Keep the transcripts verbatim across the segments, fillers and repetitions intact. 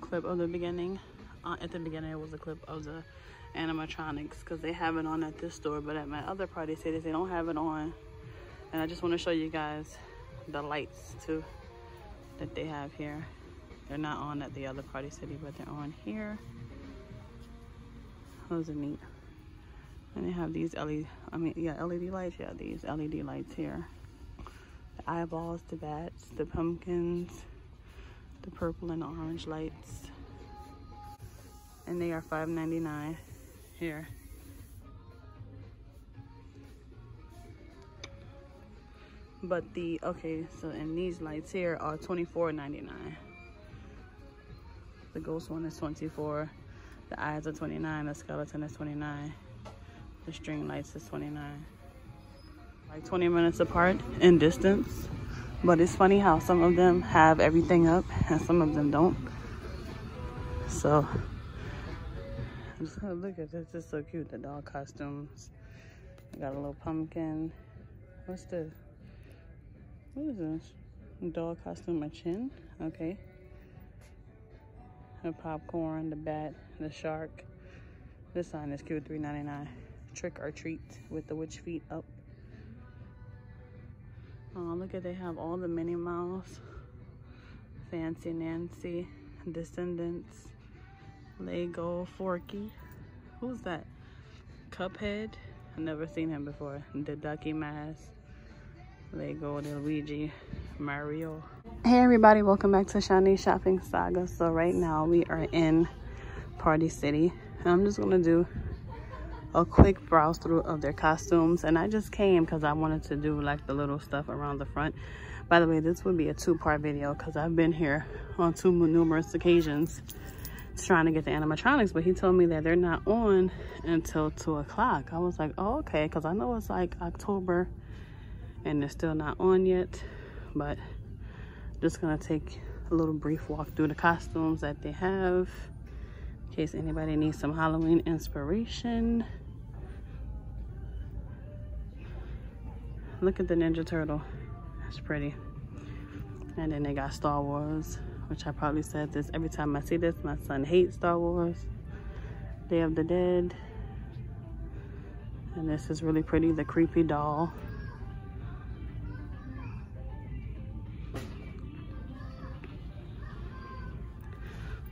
Clip of the beginning. Uh, at the beginning, it was a clip of the animatronics because they have it on at this store, but at my other Party Cities, they don't have it on. And I just want to show you guys the lights too that they have here. They're not on at the other Party City, but they're on here. Those are neat. And they have these L E D, I mean, yeah, L E D lights. Yeah, these L E D lights here. The eyeballs, the bats, the pumpkins. The purple and the orange lights, and they are five ninety-nine here. But the okay, so and these lights here are twenty-four ninety-nine. The ghost one is twenty-four. The eyes are twenty-nine. The skeleton is twenty-nine. The string lights is twenty-nine. Like twenty minutes apart in distance. But it's funny how some of them have everything up and some of them don't. So, I'm just gonna look at this. It's so cute, the doll costumes. I got a little pumpkin. What's this? What is this? Doll costume, a chin? Okay. The popcorn, the bat, the shark. This sign is cute, three ninety-nine. Trick or treat with the witch feet up. Oh, look at, they have all the Minnie Mouse, Fancy Nancy, Descendants, Lego Forky. Who's that? Cuphead. I've never seen him before. The Ducky Mask, Lego, the Luigi, Mario. Hey everybody, welcome back to Shanice Shopping Saga. So right now we are in Party City. And I'm just gonna do a quick browse through of their costumes, and I just came because I wanted to do like the little stuff around the front. By the way, this would be a two-part video because I've been here on two numerous occasions trying to get the animatronics, but he told me that they're not on until two o'clock. I was like, oh, okay, because I know it's like October and they're still not on yet, but I'm just gonna take a little brief walk through the costumes that they have in case anybody needs some Halloween inspiration. Look at the Ninja Turtle. That's pretty. And then they got Star Wars, which I probably said this every time I see this. My son hates Star Wars. Day of the Dead. And this is really pretty, the creepy doll.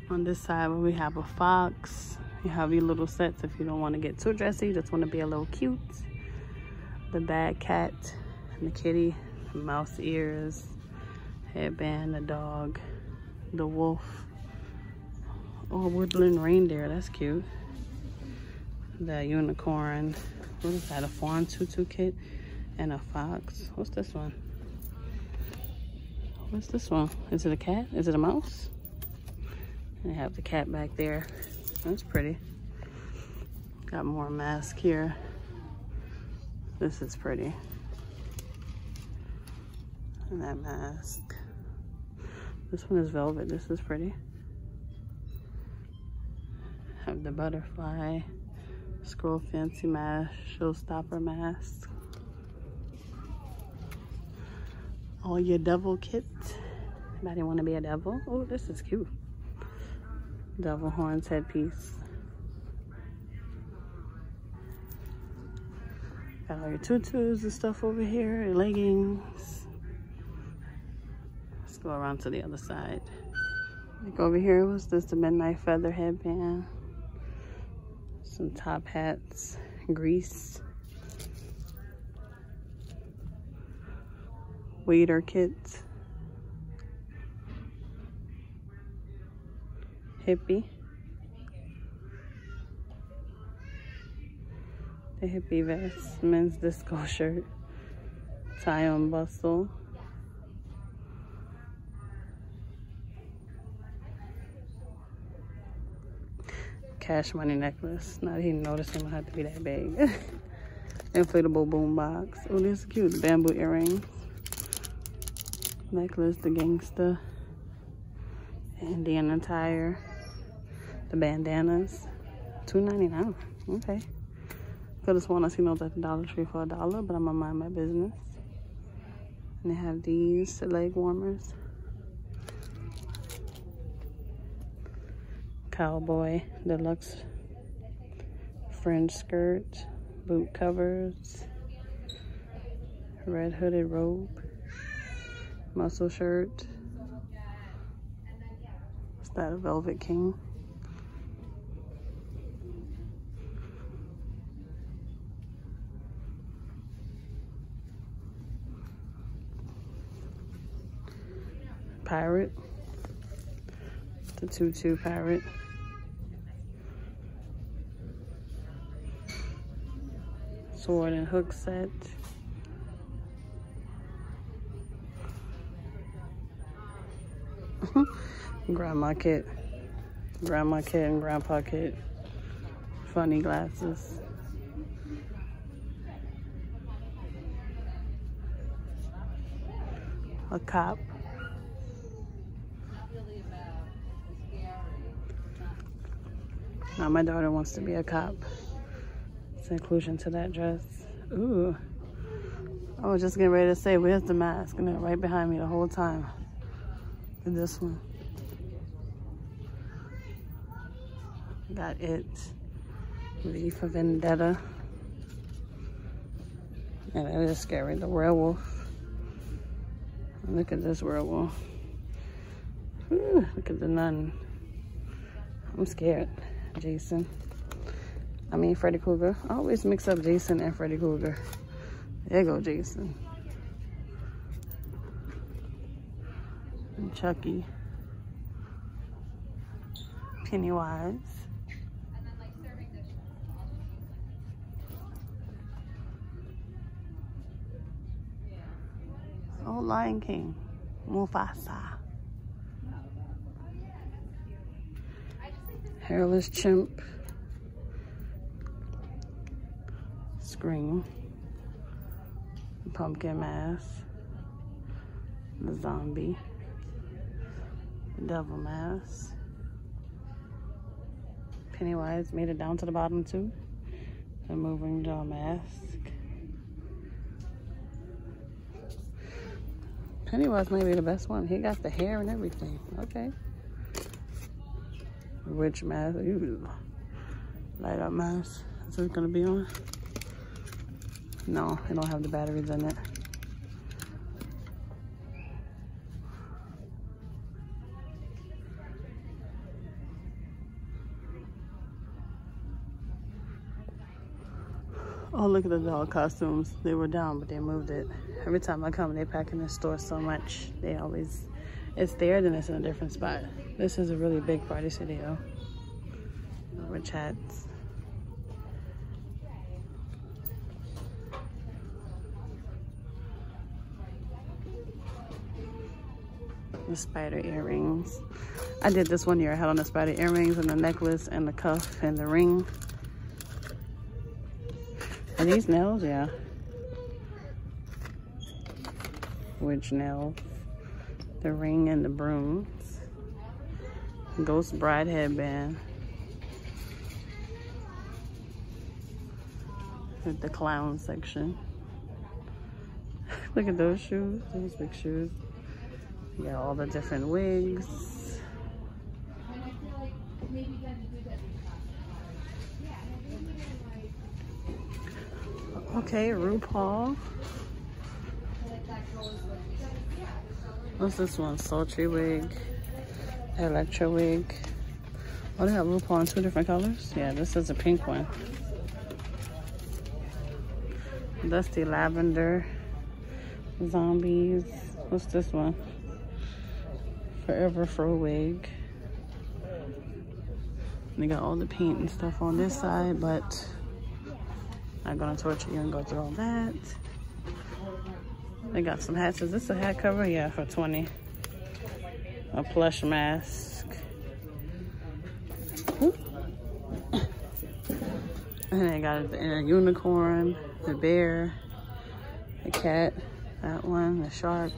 On this side, we have a fox. You have your little sets if you don't want to get too dressy, just want to be a little cute. The bad cat, and the kitty, the mouse ears, headband, the dog, the wolf, oh, woodland reindeer, that's cute. The unicorn, what is that, a fawn tutu kit, and a fox. What's this one? What's this one? Is it a cat? Is it a mouse? And I have the cat back there. That's pretty. Got more mask here. This is pretty. And that mask. This one is velvet. This is pretty. Have the butterfly, scroll fancy mask, showstopper mask. All your devil kit. Anybody want to be a devil? Oh, this is cute. Devil horns headpiece. Got all your tutus and stuff over here, your leggings. Let's go around to the other side. Like over here, what's this? The midnight feather headband. Some top hats, grease. Waiter kits. Hippie. The hippie vest, men's disco shirt, tie on bustle, cash money necklace. Not even noticing it had to be that big. inflatable boom box. Oh, this is cute. Bamboo earrings. Necklace, the gangsta. And then the attire. The bandanas. two ninety-nine. Okay. Could have sworn I seen those at the Dollar Tree for a dollar, but I'm gonna mind my business. And they have these leg warmers. Cowboy deluxe fringe skirt, boot covers, red hooded robe, muscle shirt. Is that a Velvet King? Pirate, the tutu pirate. Sword and hook set. Grandma kit. Grandma kit and grandpa kit. Funny glasses. A cop. Now my daughter wants to be a cop. Inclusion to that dress. Ooh. I was just getting ready to say, where's the mask? And they're right behind me the whole time. And this one. Got it. V for Vendetta. And that is scary. The werewolf. Look at this werewolf. Ooh, look at the nun. I'm scared. Jason. I mean, Freddy Krueger. I always mix up Jason and Freddy Krueger. There you go, Jason. And Chucky. Pennywise. Oh, Lion King. Mufasa. Hairless chimp. Scream, pumpkin mask, the zombie, devil mask, Pennywise made it down to the bottom too, the moving jaw mask. Pennywise may be the best one. He got the hair and everything. Okay. Witch mask. Ooh. Light up mask. Is this gonna be on? No, it don't have the batteries in it. Oh, look at the dog costumes. They were down, but they moved it. Every time I come, they pack in the store so much. They always, it's there, then it's in a different spot. This is a really big Party City, though. Witch hats. The spider earrings. I did this one year. I had on the spider earrings and the necklace and the cuff and the ring. Are these nails? Yeah. Witch nails. The ring and the brooms. Ghost bride headband. With the clown section. Look at those shoes. Those big shoes. You got all the different wigs. Okay, RuPaul. What's this one? Sultry wig. Electro wig. Oh, they have RuPaul in two different colors? Yeah, this is a pink one. Dusty Lavender. Zombies. What's this one? Forever Fro wig. And they got all the paint and stuff on this side, but I'm not gonna torture you and go through all that. They got some hats. Is this a hat cover? Yeah, for twenty. A plush mask. And I got a, a unicorn, the bear, the cat, that one, the shark.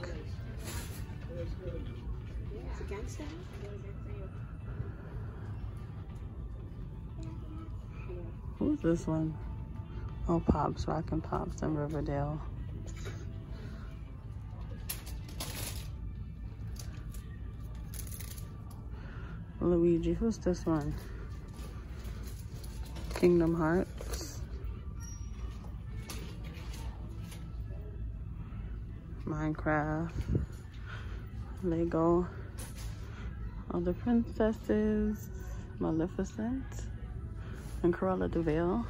Who's this one? Oh, Pops, Rockin' Pops in Riverdale. Luigi, who's this one? Kingdom Hearts. Minecraft. Lego. All the princesses. Maleficent. And Cruella de Vil.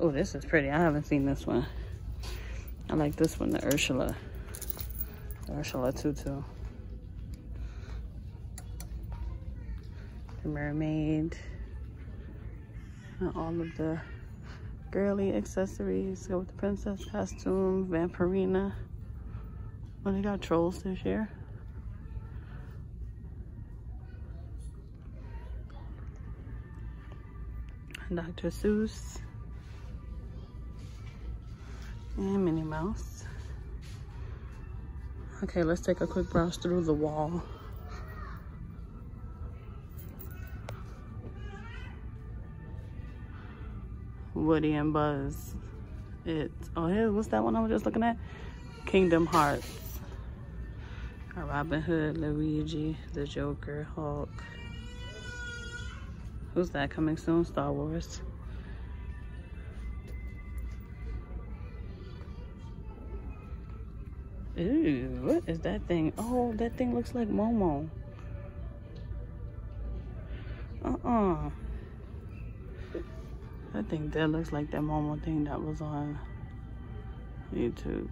Oh, this is pretty. I haven't seen this one. I like this one, the Ursula. The Ursula tutu. The mermaid. And all of the girly accessories. Go with the princess costume, Vampirina. Well, they got Trolls this year. Doctor Seuss. And Minnie Mouse. Okay, let's take a quick browse through the wall. Woody and Buzz. It oh here, what's that one I was just looking at? Kingdom Hearts. Robin Hood, Luigi, the Joker, Hulk. Who's that coming soon? Star Wars. Ooh, what is that thing? Oh, that thing looks like Momo. Uh-uh. That thing that looks like that Momo thing that was on YouTube.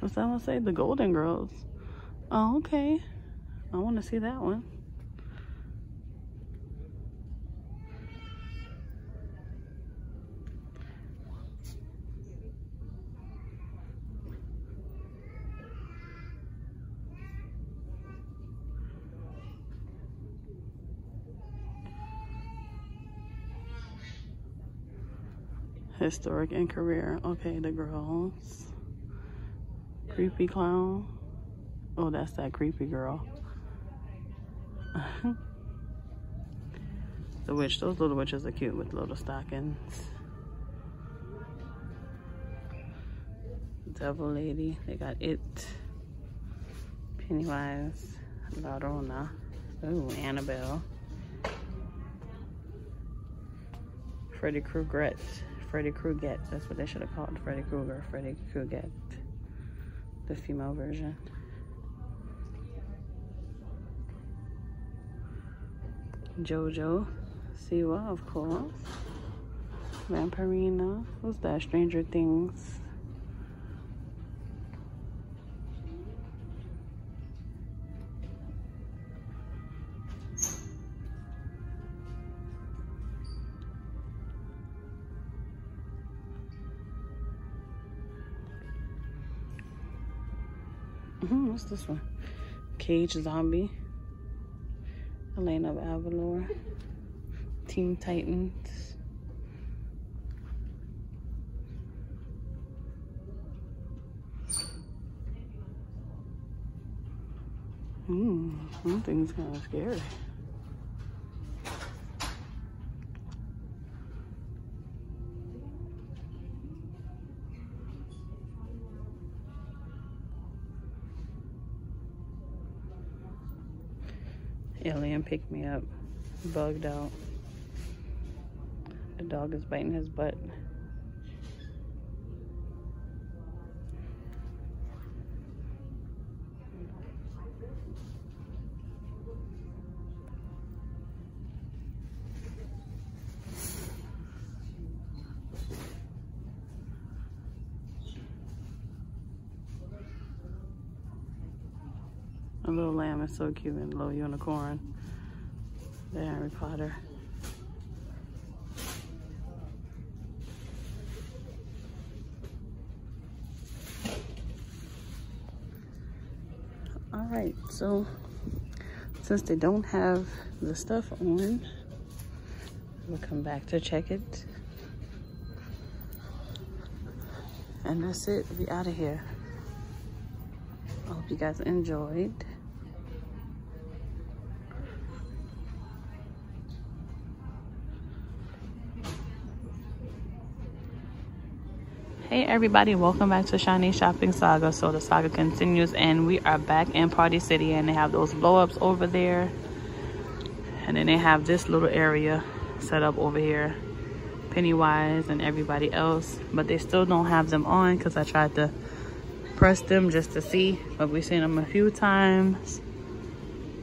What's that one say? The Golden Girls. Oh, okay. I want to see that one. Historic and career. Okay, the girls. Creepy clown. Oh, that's that creepy girl. The witch. Those little witches are cute with little stockings. Devil lady. They got it. Pennywise. Llorona. Ooh, Annabelle. Freddy Krueger. Freddy Krueger, that's what they should have called Freddy Krueger, Freddy Krueger, the female version. JoJo, Siwa, of course. Vampirina, who's that? Stranger Things. Mm-hmm. What's this one? Cage Zombie. Elena of Avalor. Teen Titans. Hmm, one thing's kind of scary. Alien picked me up, bugged out. The dog is biting his butt. A little lamb is so cute, and a little unicorn. The Harry Potter. All right, so since they don't have the stuff on, we'll come back to check it. And that's it, we'll be out of here. I hope you guys enjoyed. Hey everybody, welcome back to Shanice Shopping Saga. So the saga continues and we are back in Party City, and they have those blow-ups over there. And then they have this little area set up over here. Pennywise and everybody else, but they still don't have them on because I tried to press them just to see, but we've seen them a few times,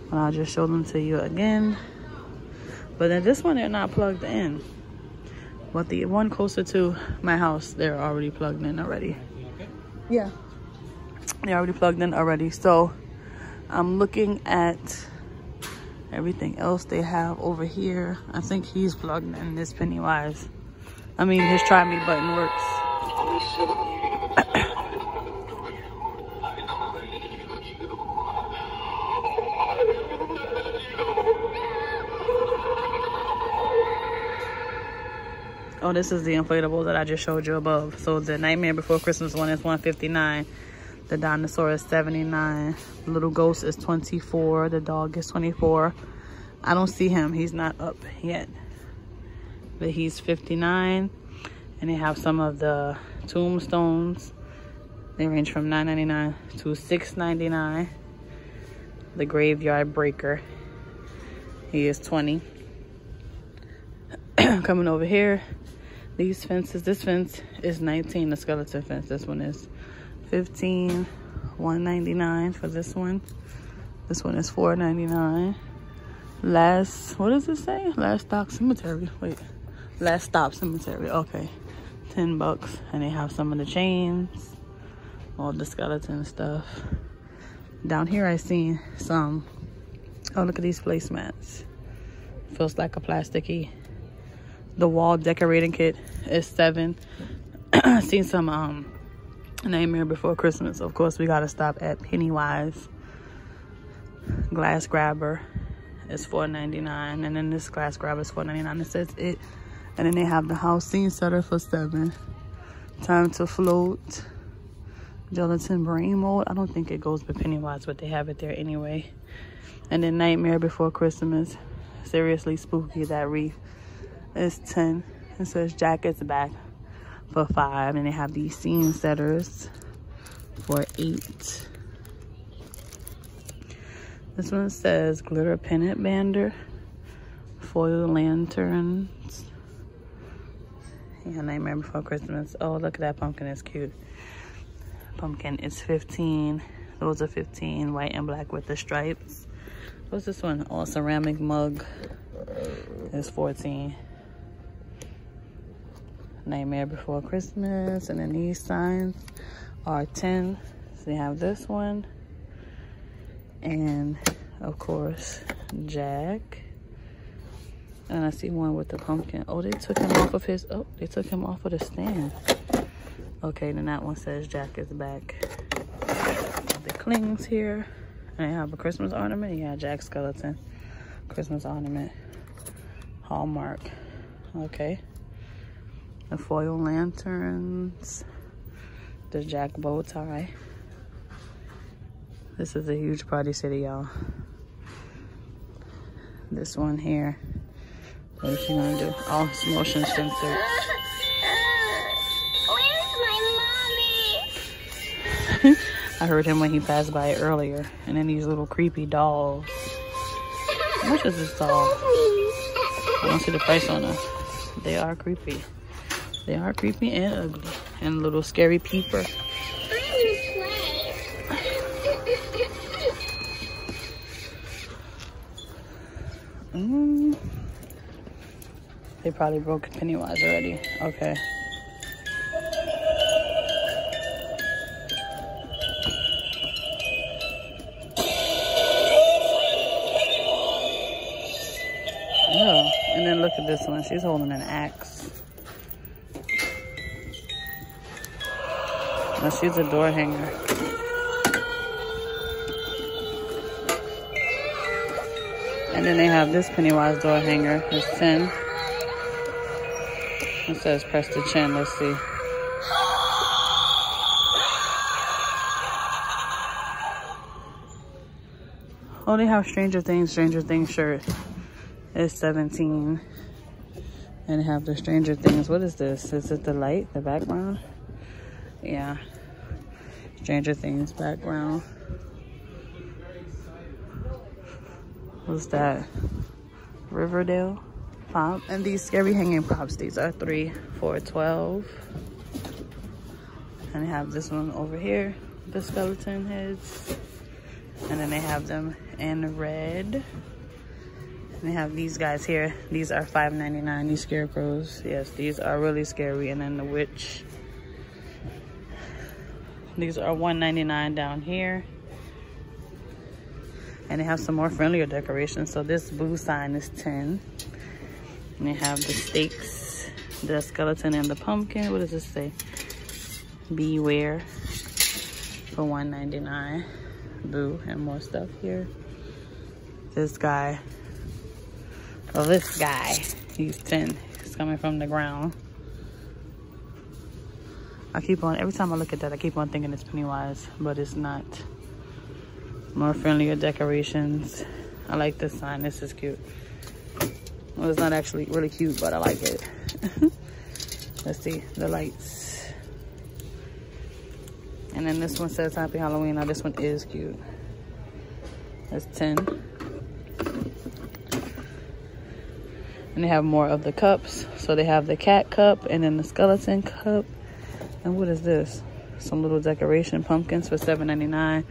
and I'll just show them to you again. But then this one, they're not plugged in, but the one closer to my house, they're already plugged in already. Okay? Yeah, they're already plugged in already. So I'm looking at everything else they have over here. I think he's plugged in, this Pennywise. I mean, his try me button works. Oh, this is the inflatable that I just showed you above. So the Nightmare Before Christmas one is one fifty-nine. The dinosaur is seventy-nine. The little ghost is twenty-four. The dog is twenty-four. I don't see him. He's not up yet. But he's fifty-nine. And they have some of the tombstones. They range from nine ninety-nine to six ninety-nine. The graveyard breaker, he is twenty. Coming over here, these fences. This fence is nineteen. The skeleton fence. This one is fifteen, one ninety-nine for this one. This one is four ninety-nine. Last, what does it say? Last stop cemetery. Wait, last stop cemetery. Okay, ten bucks. And they have some of the chains, all the skeleton stuff. Down here, I seen some. Oh, look at these placemats. Feels like a plasticky. The wall decorating kit is seven. I seen some um. Nightmare Before Christmas. Of course, we gotta stop at Pennywise. Glass grabber is four ninety-nine, and then this glass grabber is four ninety-nine. It says it, and then they have the house scene setter for seven. Time to float. Gelatin brain mold. I don't think it goes with Pennywise, but they have it there anyway. And then Nightmare Before Christmas. Seriously spooky. That wreath is ten. It says jacket's back for five, and they have these scene setters for eight. This one says glitter pennant bander, foil lanterns. Yeah, Nightmare Before Christmas. Oh, look at that pumpkin, it's cute. Pumpkin is fifteen. Those are fifteen, white and black with the stripes. What's this one? Oh, ceramic mug is fourteen. Nightmare Before Christmas. And then these signs are ten. So they have this one, and of course Jack. And I see one with the pumpkin. Oh, they took him off of his oh they took him off of the stand. Okay, then that one says Jack is back. The clings here, and they have a Christmas ornament. Yeah, Jack skeleton, Christmas ornament, Hallmark. Okay, the foil lanterns, the Jack bow tie. This is a huge Party City, y'all. This one here, what is she gonna do? Oh, it's motion censored. Uh, uh, where's my mommy? I heard him when he passed by earlier. And then these little creepy dolls. How much is this doll? I don't see the price on them. They are creepy. They are creepy and ugly. And a little scary peeper. Mm. They probably broke Pennywise already. Okay. Oh, and then look at this one. She's holding an axe. Now she's a door hanger. And then they have this Pennywise door hanger. It's ten. It says press the chin. Let's see. Oh, they have Stranger Things, Stranger Things shirt. It's seventeen. And have the Stranger Things. What is this? Is it the light, the background? Yeah. Stranger Things background. What's that? Riverdale pop. And these scary hanging props. These are three, four, twelve. And they have this one over here. The skeleton heads. And then they have them in red. And they have these guys here. These are five ninety-nine, these scarecrows. Yes, these are really scary. And then the witch. These are one ninety-nine down here. And they have some more friendlier decorations. So this blue sign is ten. And they have the stakes, the skeleton and the pumpkin. What does this say? Beware for one ninety-nine. Boo, and more stuff here. This guy. Well, this guy, he's ten. He's coming from the ground. I keep on, every time I look at that, I keep on thinking it's Pennywise, but it's not. More friendlier decorations. I like this sign. This is cute. Well, it's not actually really cute, but I like it. Let's see, the lights. And then this one says Happy Halloween. Now, this one is cute. That's ten. And they have more of the cups. So they have the cat cup and then the skeleton cup. And what is this? Some little decoration pumpkins for seven ninety-nine.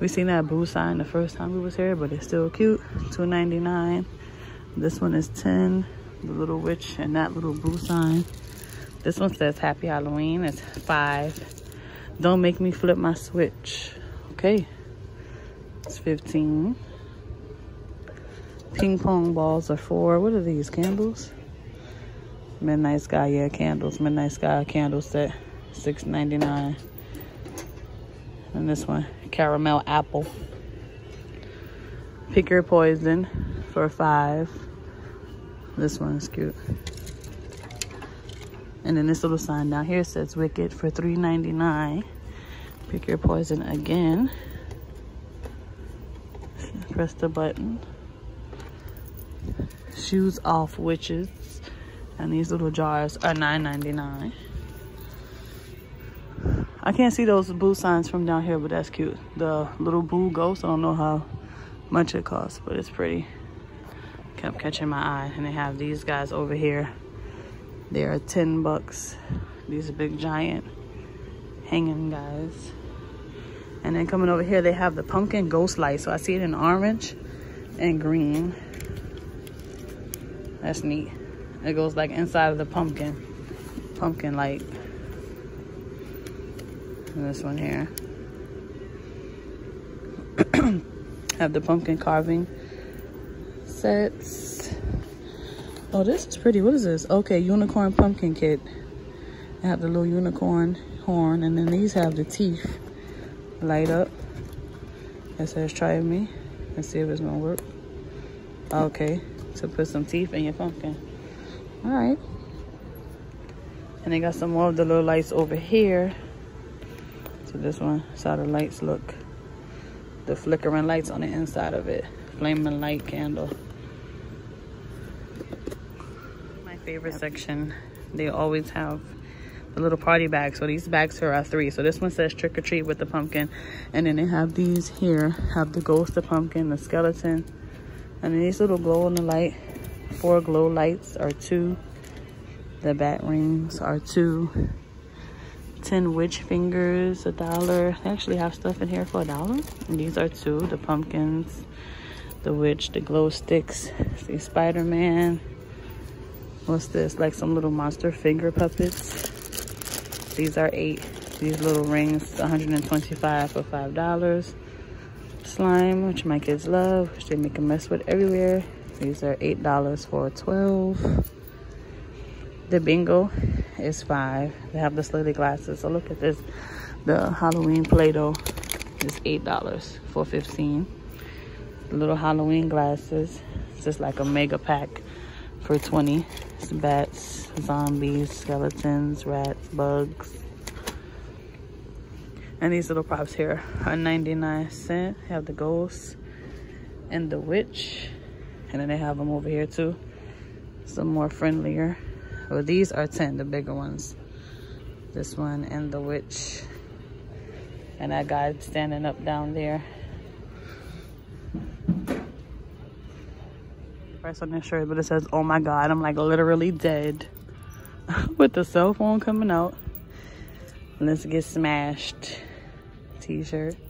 We seen that boo sign the first time we was here, but it's still cute. two ninety-nine. This one is ten. The little witch and that little boo sign. This one says Happy Halloween. It's five. Don't make me flip my switch. Okay. It's fifteen. Ping pong balls are four. What are these, candles? Midnight Sky, yeah, candles. Midnight Sky candle set, six ninety-nine. And this one, caramel apple. Pick your poison for five. This one's cute. And then this little sign down here says Wicked for three ninety-nine. Pick your poison again. Press the button. Shoes off witches, and these little jars are nine ninety-nine. I can't see those boo signs from down here, but that's cute. The little boo ghost, I don't know how much it costs, but it's pretty. Kept catching my eye. And they have these guys over here. They are ten bucks. These are big giant hanging guys. And then coming over here, they have the pumpkin ghost light. So I see it in orange and green. That's neat. It goes like inside of the pumpkin. Pumpkin light. And this one here. Have the pumpkin carving sets. Oh, this is pretty. What is this? Okay, unicorn pumpkin kit. They have the little unicorn horn. And then these have the teeth. Light up. It says try me. Let's see if it's going to work. Okay. So put some teeth in your pumpkin. All right. And they got some more of the little lights over here. So this one, so the lights look. The flickering lights on the inside of it. Flaming light candle. My favorite section. They always have the little party bags. So these bags here are three. So this one says trick or treat with the pumpkin. And then they have these here. Have the ghost, the pumpkin, the skeleton. And then these little glow in the light, four glow lights are two. The bat rings are two. Ten witch fingers, a dollar. They actually have stuff in here for a dollar. And these are two, the pumpkins, the witch, the glow sticks. See, Spider-Man. What's this? Like some little monster finger puppets. These are eight. These little rings, one hundred twenty-five dollars for five dollars. Slime, which my kids love, which they make a mess with everywhere. These are eight dollars for twelve. The bingo is five. They have the slitty glasses. So look at this. The Halloween Play-Doh is eight dollars for fifteen. little Halloween glasses. It's just like a mega pack for twenty. It's bats, zombies, skeletons, rats, bugs. And these little props here are ninety-nine cents. They have the ghost and the witch. And then they have them over here too. Some more friendlier. Well, these are ten, the bigger ones. This one and the witch. And that guy standing up down there. Price on this shirt, but it says, oh my God, I'm like literally dead. With the cell phone coming out. Let's get smashed. T-shirt.